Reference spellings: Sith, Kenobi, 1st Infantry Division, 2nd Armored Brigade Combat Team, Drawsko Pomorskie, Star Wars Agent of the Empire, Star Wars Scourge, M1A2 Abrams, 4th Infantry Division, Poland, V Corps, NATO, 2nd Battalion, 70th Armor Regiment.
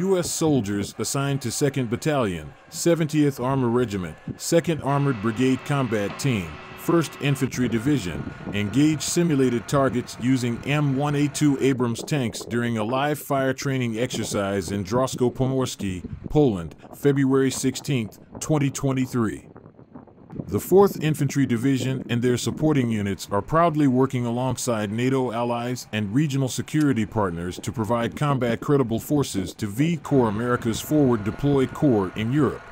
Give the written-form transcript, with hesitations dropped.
U.S. soldiers assigned to 2nd Battalion, 70th Armor Regiment, 2nd Armored Brigade Combat Team, 1st Infantry Division, engaged simulated targets using M1A2 Abrams tanks during a live fire training exercise in Drawsko Pomorskie, Poland, February 16, 2023. The 4th Infantry Division and their supporting units are proudly working alongside NATO allies and regional security partners to provide combat-credible forces to V Corps, America's forward-deployed corps in Europe.